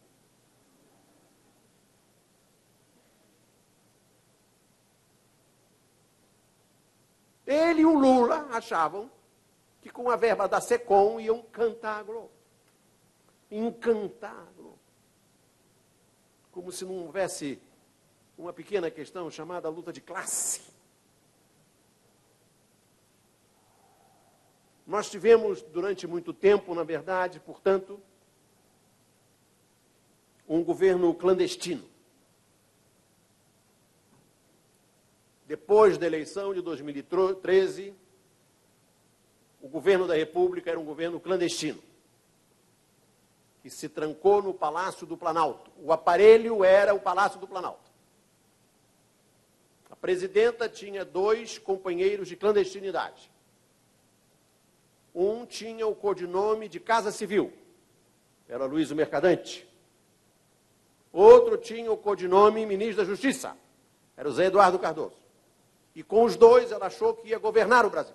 Ele e o Lula achavam que com a verba da SECOM iam cantar a Globo. Encantar a Globo. Como se não houvesse uma pequena questão chamada luta de classe. Nós tivemos durante muito tempo, na verdade, portanto, um governo clandestino. Depois da eleição de dois mil e treze, o governo da República era um governo clandestino, que se trancou no Palácio do Planalto. O aparelho era o Palácio do Planalto. A presidenta tinha dois companheiros de clandestinidade. Um tinha o codinome de Casa Civil, era Luiz o Mercadante. Outro tinha o codinome Ministro da Justiça, era o Zé Eduardo Cardozo. E com os dois ela achou que ia governar o Brasil.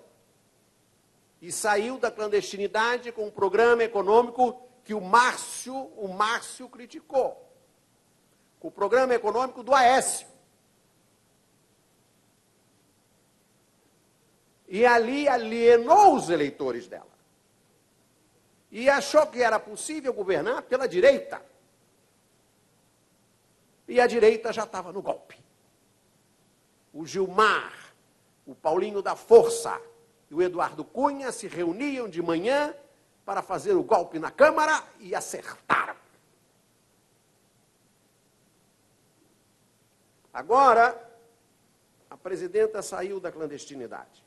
E saiu da clandestinidade com um programa econômico que o Márcio, o Márcio criticou. Com o programa econômico do Aécio. E ali alienou os eleitores dela. E achou que era possível governar pela direita. E a direita já estava no golpe. O Gilmar, o Paulinho da Força e o Eduardo Cunha se reuniam de manhã para fazer o golpe na Câmara e acertaram. Agora, a presidenta saiu da clandestinidade.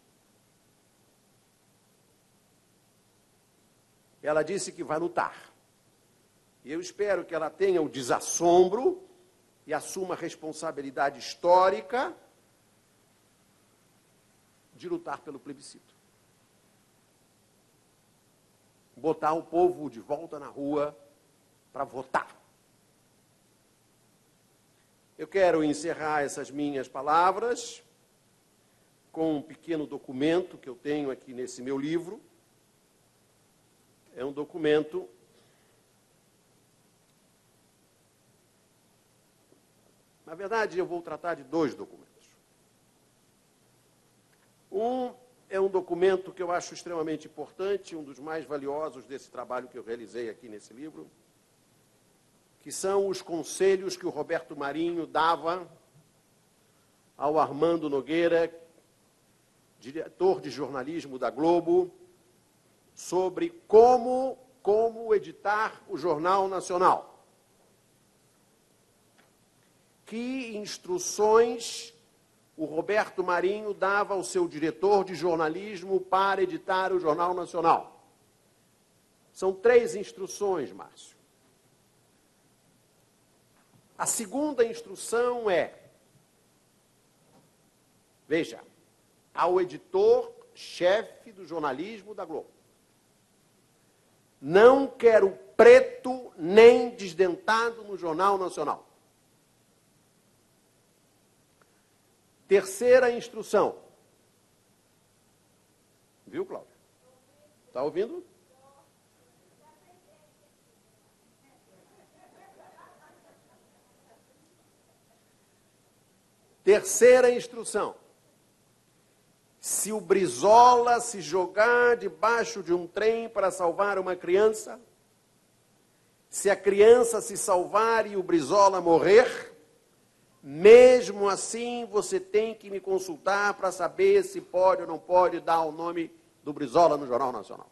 Ela disse que vai lutar. E eu espero que ela tenha o desassombro e assuma a responsabilidade histórica de lutar pelo plebiscito. Botar o povo de volta na rua para votar. Eu quero encerrar essas minhas palavras com um pequeno documento que eu tenho aqui nesse meu livro. É um documento Na verdade, eu vou tratar de dois documentos. Um é um documento que eu acho extremamente importante, um dos mais valiosos desse trabalho que eu realizei aqui nesse livro, que são os conselhos que o Roberto Marinho dava ao Armando Nogueira, diretor de jornalismo da Globo, sobre como, como editar o Jornal Nacional. Que instruções o Roberto Marinho dava ao seu diretor de jornalismo para editar o Jornal Nacional? São três instruções, Márcio. A segunda instrução é, veja, ao editor-chefe do jornalismo da Globo: não quero preto nem desdentado no Jornal Nacional. Terceira instrução. Viu, Cláudia? Está ouvindo? Terceira instrução. Se o Brizola se jogar debaixo de um trem para salvar uma criança, se a criança se salvar e o Brizola morrer, mesmo assim você tem que me consultar para saber se pode ou não pode dar o nome do Brizola no Jornal Nacional.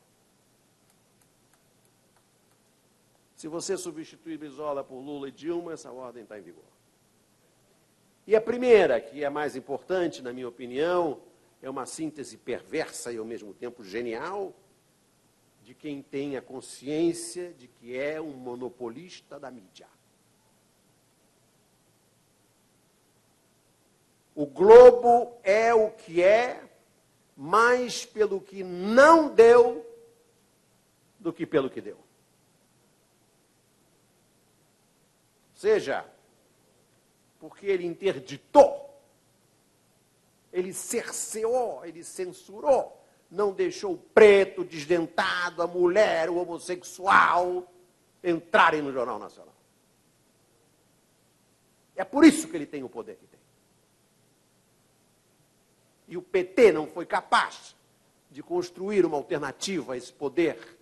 Se você substituir Brizola por Lula e Dilma, essa ordem está em vigor. E a primeira, que é a mais importante, na minha opinião, é uma síntese perversa e, ao mesmo tempo, genial, de quem tem a consciência de que é um monopolista da mídia. O Globo é o que é, mais pelo que não deu do que pelo que deu. Ou seja, porque ele interditou, ele cerceou, ele censurou, não deixou o preto, o desdentado, a mulher, o homossexual entrarem no Jornal Nacional. É por isso que ele tem o poder que tem. E o P T não foi capaz de construir uma alternativa a esse poder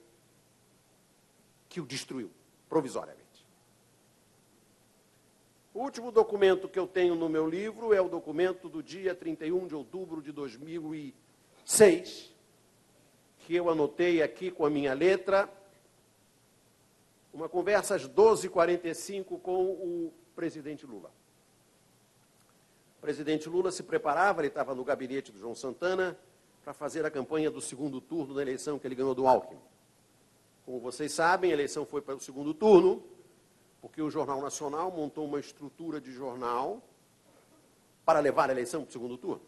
que o destruiu, provisoriamente. O último documento que eu tenho no meu livro é o documento do dia trinta e um de outubro de dois mil e seis, que eu anotei aqui com a minha letra, uma conversa às doze e quarenta e cinco com o presidente Lula. O presidente Lula se preparava, ele estava no gabinete do João Santana, para fazer a campanha do segundo turno da eleição que ele ganhou do Alckmin. Como vocês sabem, a eleição foi para o segundo turno, porque o Jornal Nacional montou uma estrutura de jornal para levar a eleição para o segundo turno.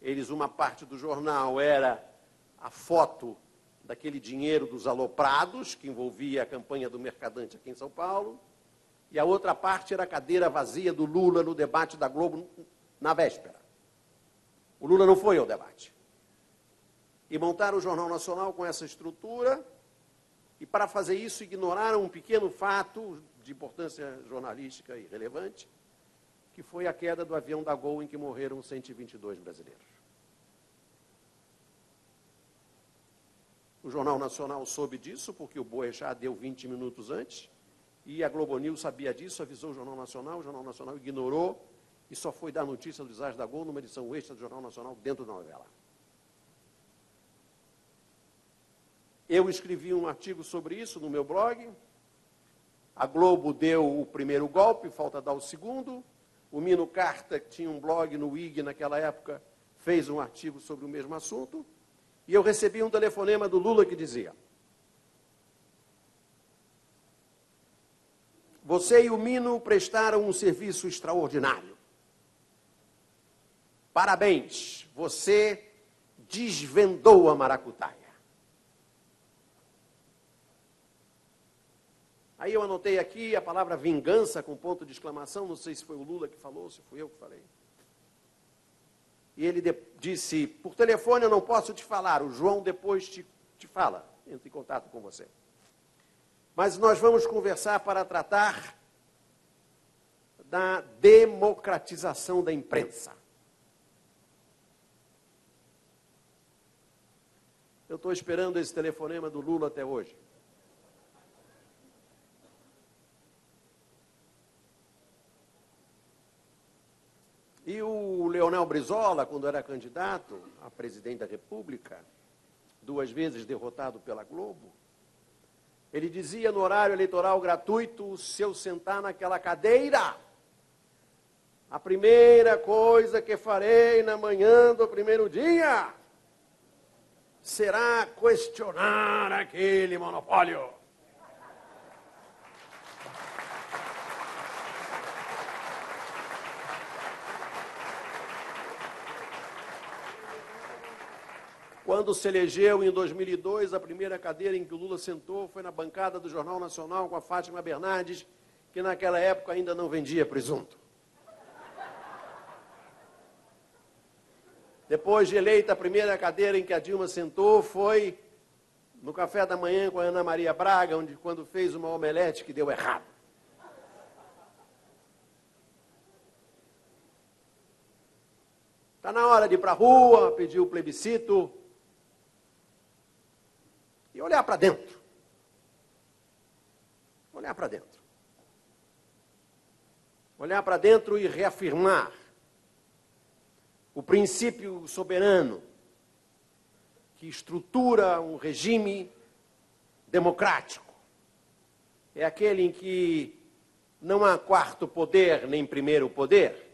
Eles, uma parte do jornal era a foto daquele dinheiro dos aloprados, que envolvia a campanha do Mercadante aqui em São Paulo, e a outra parte era a cadeira vazia do Lula no debate da Globo na véspera. O Lula não foi ao debate. E montaram o Jornal Nacional com essa estrutura, e para fazer isso ignoraram um pequeno fato de importância jornalística e relevante, que foi a queda do avião da Gol em que morreram cento e vinte e dois brasileiros. O Jornal Nacional soube disso, porque o Boechat deu vinte minutos antes, e a Globo News sabia disso, avisou o Jornal Nacional, o Jornal Nacional ignorou, e só foi dar notícia do desastre da Gol numa edição extra do Jornal Nacional dentro da novela. Eu escrevi um artigo sobre isso no meu blog, a Globo deu o primeiro golpe, falta dar o segundo. O Mino Carta, que tinha um blog no I G naquela época, fez um artigo sobre o mesmo assunto. E eu recebi um telefonema do Lula que dizia: você e o Mino prestaram um serviço extraordinário. Parabéns, você desvendou a maracutaia. Aí eu anotei aqui a palavra vingança com ponto de exclamação, não sei se foi o Lula que falou, se fui eu que falei. E ele disse: por telefone eu não posso te falar, o João depois te, te fala, entra em contato com você. Mas nós vamos conversar para tratar da democratização da imprensa. Eu estou esperando esse telefonema do Lula até hoje. E o Leonel Brizola, quando era candidato a presidente da República, duas vezes derrotado pela Globo, ele dizia no horário eleitoral gratuito: se eu sentar naquela cadeira, a primeira coisa que farei na manhã do primeiro dia será questionar aquele monopólio. Quando se elegeu em dois mil e dois, a primeira cadeira em que o Lula sentou foi na bancada do Jornal Nacional com a Fátima Bernardes, que naquela época ainda não vendia presunto. Depois de eleita, a primeira cadeira em que a Dilma sentou foi no café da manhã com a Ana Maria Braga, onde quando fez uma omelete que deu errado. Está na hora de ir para a rua, pedir o plebiscito e olhar para dentro. Olhar para dentro. Olhar para dentro e reafirmar o princípio soberano que estrutura um regime democrático. É aquele em que não há quarto poder nem primeiro poder.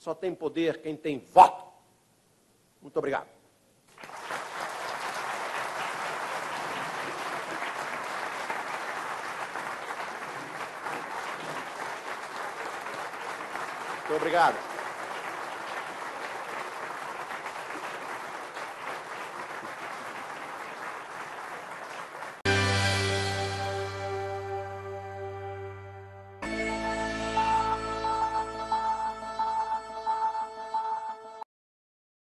Só tem poder quem tem voto. Muito obrigado. Muito obrigado.